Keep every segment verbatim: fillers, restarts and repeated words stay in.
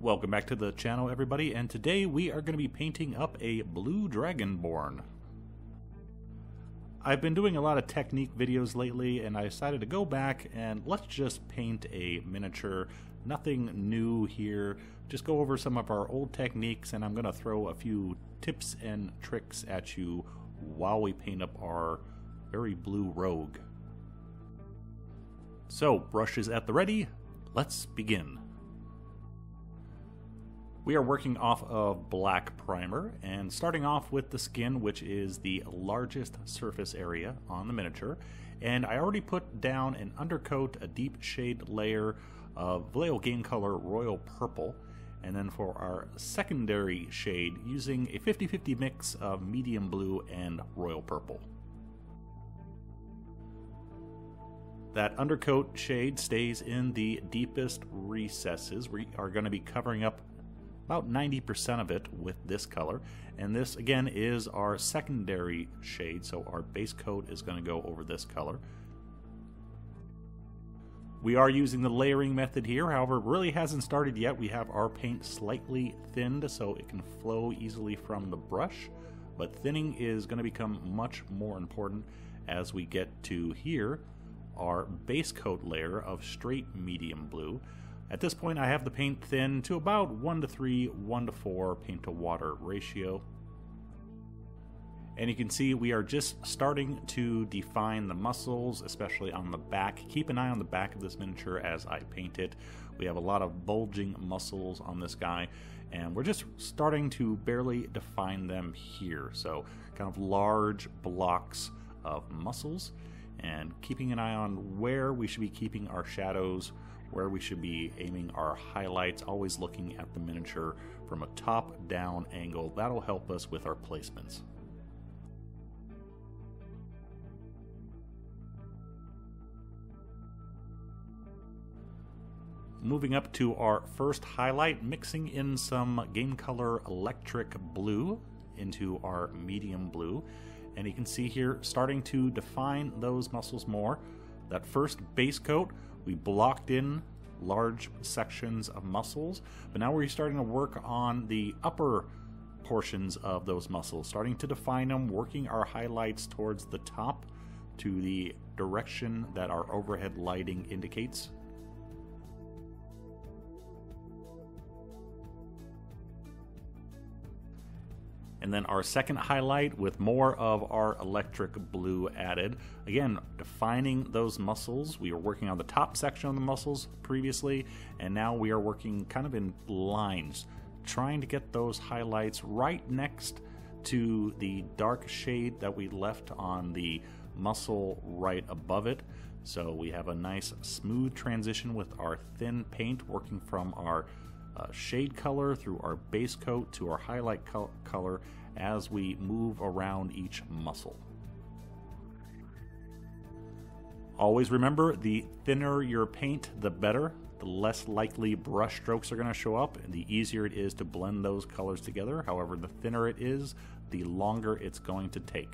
Welcome back to the channel, everybody, and today we are going to be painting up a blue dragonborn. I've been doing a lot of technique videos lately, and I decided to go back and let's just paint a miniature. Nothing new here, just go over some of our old techniques, and I'm going to throw a few tips and tricks at you while we paint up our very blue rogue. So, brushes at the ready, let's begin. We are working off of black primer and starting off with the skin, which is the largest surface area on the miniature. And I already put down an undercoat, a deep shade layer of Vallejo Game Color Royal Purple. And then for our secondary shade, using a fifty fifty mix of medium blue and royal purple. That undercoat shade stays in the deepest recesses. We are going to be covering up about ninety percent of it with this color, and this again is our secondary shade, so our base coat is going to go over this color. We are using the layering method here, however it really hasn't started yet. We have our paint slightly thinned so it can flow easily from the brush, but thinning is going to become much more important as we get to here, our base coat layer of straight medium blue. At this point, I have the paint thin to about one to three, one to four paint to water ratio. And you can see we are just starting to define the muscles, especially on the back. Keep an eye on the back of this miniature as I paint it. We have a lot of bulging muscles on this guy, and we're just starting to barely define them here. So kind of large blocks of muscles, and keeping an eye on where we should be keeping our shadows, where we should be aiming our highlights, always looking at the miniature from a top-down angle. That'll help us with our placements. Moving up to our first highlight, mixing in some Game Color Electric Blue into our medium blue. And you can see here, starting to define those muscles more. That first base coat, we blocked in large sections of muscles, but now we're starting to work on the upper portions of those muscles, starting to define them, working our highlights towards the top to the direction that our overhead lighting indicates. And then our second highlight with more of our electric blue added. Again, defining those muscles. We were working on the top section of the muscles previously, and now we are working kind of in lines, trying to get those highlights right next to the dark shade that we left on the muscle right above it. So we have a nice smooth transition with our thin paint, working from our Uh, shade color through our base coat to our highlight co- color as we move around each muscle. Always remember, the thinner your paint, the better. The less likely brush strokes are going to show up, and the easier it is to blend those colors together. However, the thinner it is, the longer it's going to take.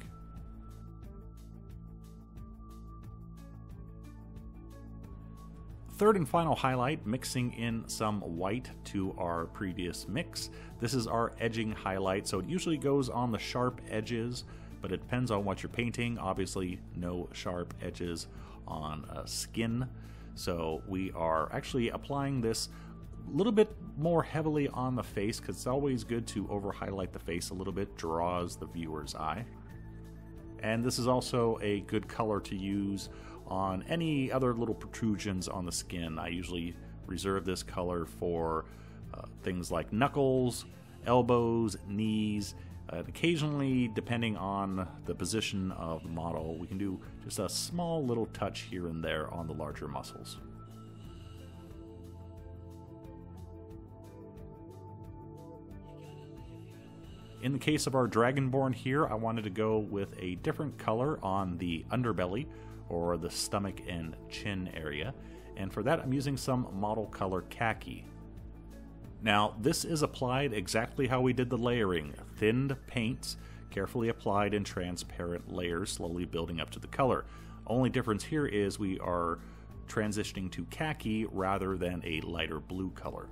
Third and final highlight, mixing in some white to our previous mix. This is our edging highlight, so it usually goes on the sharp edges, but it depends on what you're painting. Obviously, no sharp edges on a skin. So we are actually applying this a little bit more heavily on the face, because it's always good to over highlight the face a little bit, draws the viewer's eye. And this is also a good color to use on any other little protrusions on the skin. I usually reserve this color for uh, things like knuckles, elbows, knees. Uh, occasionally, depending on the position of the model, we can do just a small little touch here and there on the larger muscles. In the case of our Dragonborn here, I wanted to go with a different color on the underbelly, or the stomach and chin area. And for that, I'm using some Model Color Khaki. Now, this is applied exactly how we did the layering. Thinned paints, carefully applied in transparent layers, slowly building up to the color. Only difference here is we are transitioning to khaki rather than a lighter blue color.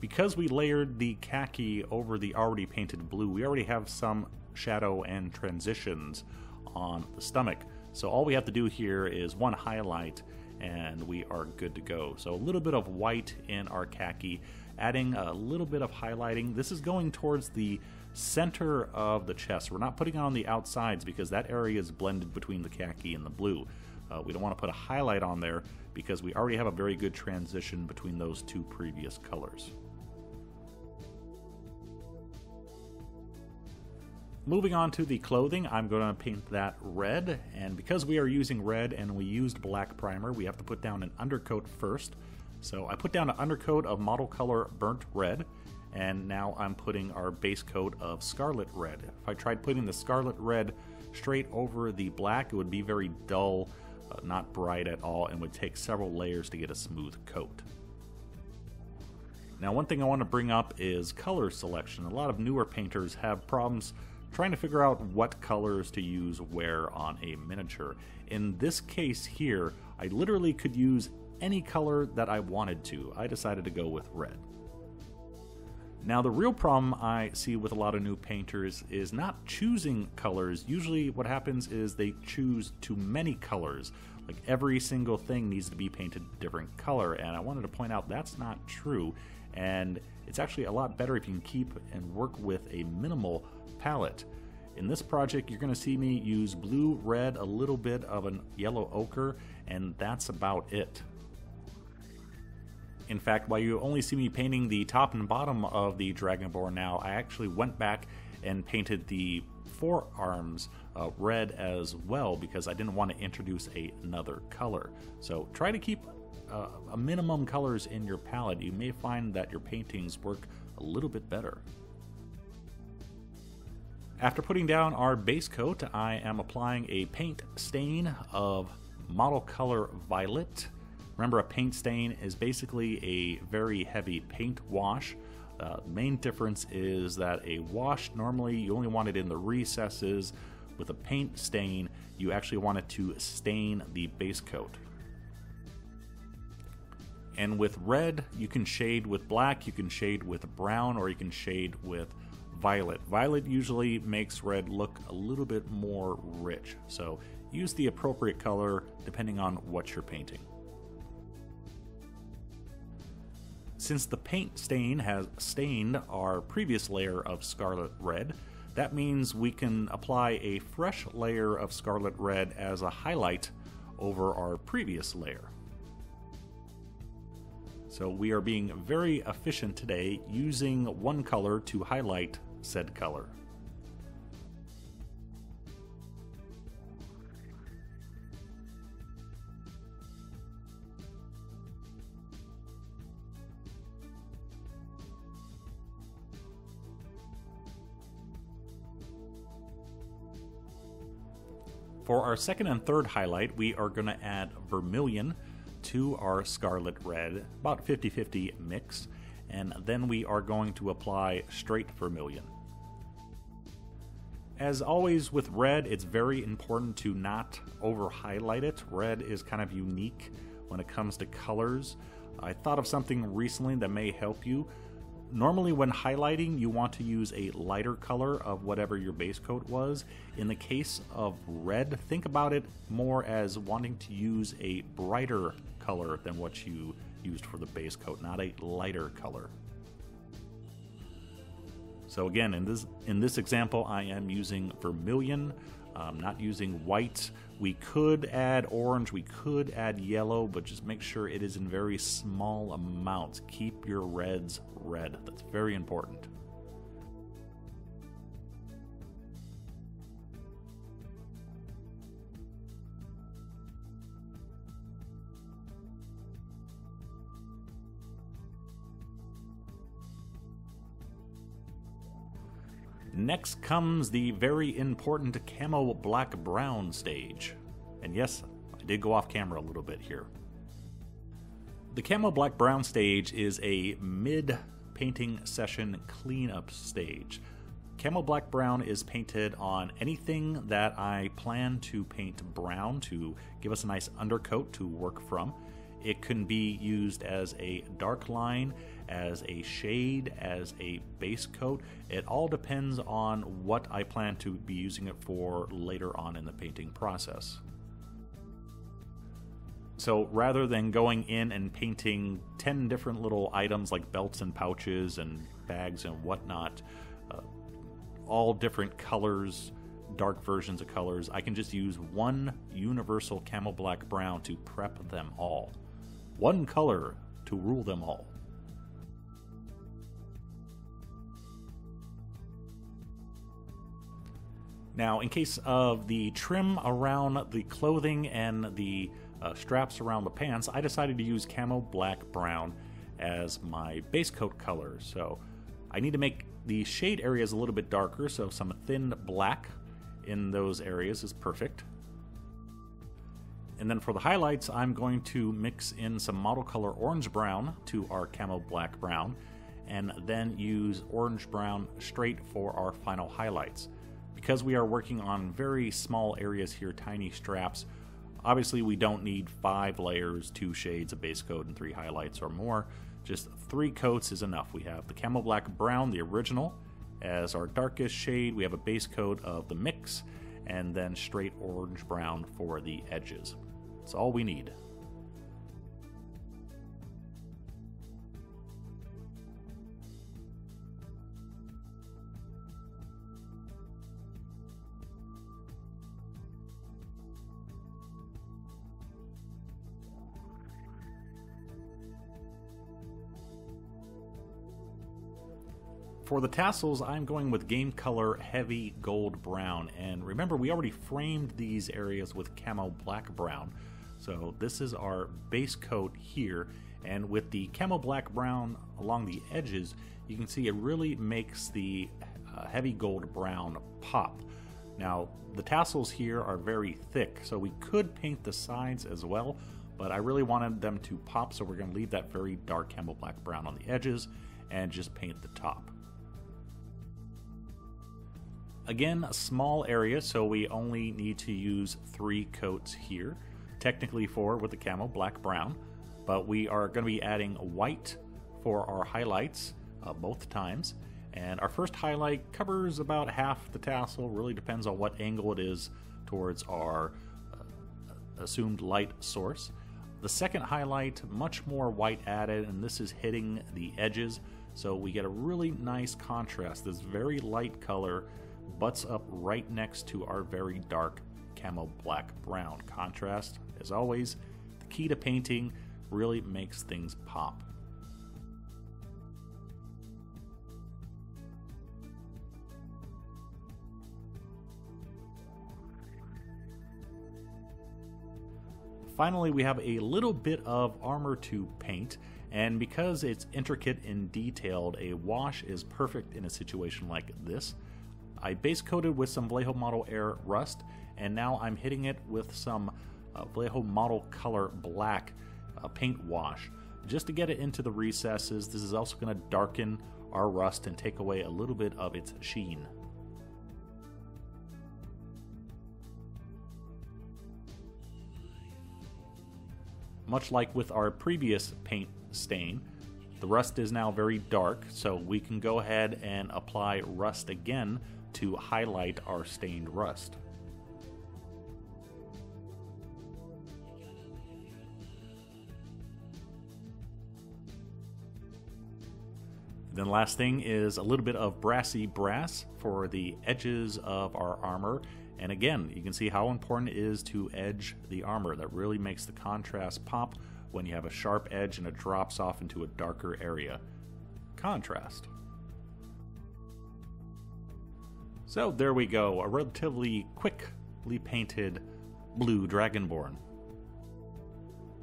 Because we layered the khaki over the already painted blue, we already have some shadow and transitions on the stomach. So all we have to do here is one highlight and we are good to go. So a little bit of white in our khaki, adding a little bit of highlighting. This is going towards the center of the chest. We're not putting on the outsides because that area is blended between the khaki and the blue. Uh, we don't want to put a highlight on there because we already have a very good transition between those two previous colors. Moving on to the clothing, I'm going to paint that red, and because we are using red and we used black primer, we have to put down an undercoat first. So I put down an undercoat of model color burnt red, and now I'm putting our base coat of scarlet red. If I tried putting the scarlet red straight over the black, it would be very dull, uh, not bright at all, and would take several layers to get a smooth coat. Now, one thing I want to bring up is color selection. A lot of newer painters have problems trying to figure out what colors to use where on a miniature. In this case here, I literally could use any color that I wanted to. I decided to go with red. Now, the real problem I see with a lot of new painters is not choosing colors. Usually what happens is they choose too many colors. Like every single thing needs to be painted a different color, and I wanted to point out that's not true. And it's actually a lot better if you can keep and work with a minimal palette. In this project, you're gonna see me use blue, red, a little bit of a yellow ochre, and that's about it. In fact, while you only see me painting the top and bottom of the Dragonborn now, I actually went back and painted the forearms uh, red as well because I didn't want to introduce a, another color. So try to keep uh, a minimum colors in your palette. You may find that your paintings work a little bit better. After putting down our base coat, I am applying a paint stain of model color violet. Remember, a paint stain is basically a very heavy paint wash. Uh, the main difference is that a wash, normally you only want it in the recesses. With a paint stain, you actually want it to stain the base coat. And with red, you can shade with black, you can shade with brown, or you can shade with violet. Violet usually makes red look a little bit more rich, so use the appropriate color depending on what you're painting. Since the paint stain has stained our previous layer of scarlet red, that means we can apply a fresh layer of scarlet red as a highlight over our previous layer. So we are being very efficient today, using one color to highlight said color. For our second and third highlight, we are going to add vermilion to our scarlet red, about fifty fifty mix, and then we are going to apply straight vermilion. As always with red, it's very important to not over highlight it. Red is kind of unique when it comes to colors. I thought of something recently that may help you. Normally when highlighting, you want to use a lighter color of whatever your base coat was. In the case of red, think about it more as wanting to use a brighter color than what you used for the base coat, not a lighter color. So again, in this, in this example, I am using vermilion, um, not using white. We could add orange, we could add yellow, but just make sure it is in very small amounts. Keep your reds red. That's very important. Next comes the very important Camo Black Brown stage. And yes, I I did go off camera a little bit here. The Camo Black Brown stage is a mid-painting session cleanup stage. Camo Black Brown is painted on anything that I plan to paint brown to give us a nice undercoat to work from. It can be used as a dark line, as a shade, as a base coat. It all depends on what I plan to be using it for later on in the painting process. So rather than going in and painting ten different little items like belts and pouches and bags and whatnot, uh, all different colors, dark versions of colors, I can just use one universal Camo Black Brown to prep them all. One color to rule them all. Now, in case of the trim around the clothing and the uh, straps around the pants, I decided to use Camo Black Brown as my base coat color. So I need to make the shade areas a little bit darker, so some thin black in those areas is perfect. And then for the highlights, I'm going to mix in some Model Color Orange Brown to our Camo Black Brown, and then use Orange Brown straight for our final highlights. Because we are working on very small areas here, tiny straps, obviously we don't need five layers, two shades, a base coat, and three highlights or more. Just three coats is enough. We have the Camo Black Brown, the original, as our darkest shade. We have a base coat of the mix, and then straight orange brown for the edges. That's all we need. For the tassels, I'm going with Game Color Heavy Gold Brown, and remember we already framed these areas with Camo Black Brown, so this is our base coat here, and with the Camo Black Brown along the edges, you can see it really makes the uh, heavy gold brown pop. Now, the tassels here are very thick, so we could paint the sides as well, but I really wanted them to pop, so we're going to leave that very dark Camo Black Brown on the edges and just paint the top. Again, a small area, so we only need to use three coats here. Technically four with the Camo Black Brown, but we are going to be adding white for our highlights uh, both times. And our first highlight covers about half the tassel, really depends on what angle it is towards our uh, assumed light source. The second highlight, much more white added, and this is hitting the edges, so we get a really nice contrast. This very light color butts up right next to our very dark Camo Black Brown. Contrast, as always, the key to painting, really makes things pop. Finally, we have a little bit of armor to paint, and because it's intricate and detailed, a wash is perfect in a situation like this. I base coated with some Vallejo Model Air Rust, and now I'm hitting it with some uh, Vallejo Model Color Black uh, paint wash just to get it into the recesses. This is also going to darken our rust and take away a little bit of its sheen. Much like with our previous paint stain, the rust is now very dark, so we can go ahead and apply rust again to highlight our stained rust. Then last thing is a little bit of brassy brass for the edges of our armor, and again you can see how important it is to edge the armor. That really makes the contrast pop when you have a sharp edge and it drops off into a darker area. Contrast. So there we go, a relatively quickly painted blue Dragonborn.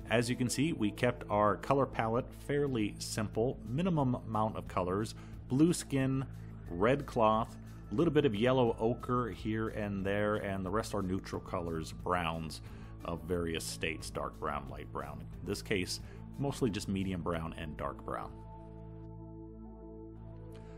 As you can see, we kept our color palette fairly simple, minimum amount of colors, blue skin, red cloth, a little bit of yellow ochre here and there, and the rest are neutral colors, browns, of various states, dark brown, light brown. In this case, mostly just medium brown and dark brown.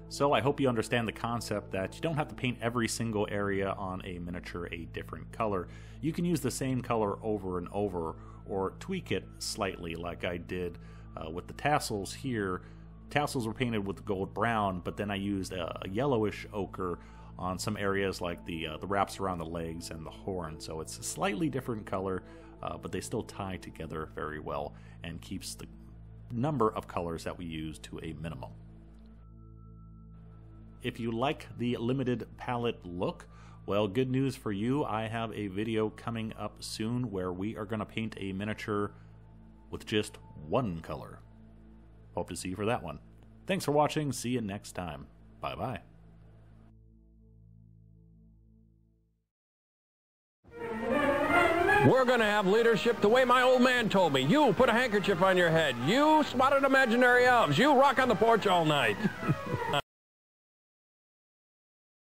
So I hope you understand the concept that you don't have to paint every single area on a miniature a different color. You can use the same color over and over, or tweak it slightly like I did uh, with the tassels here. Tassels were painted with gold brown, but then I used a, a yellowish ochre on some areas like the, uh, the wraps around the legs and the horn. So it's a slightly different color, uh, but they still tie together very well and keeps the number of colors that we use to a minimum. If you like the limited palette look, well, good news for you. I have a video coming up soon where we are going to paint a miniature with just one color. Hope to see you for that one. Thanks for watching. See you next time. Bye-bye. We're going to have leadership the way my old man told me. You put a handkerchief on your head. You spotted imaginary elves. You rock on the porch all night.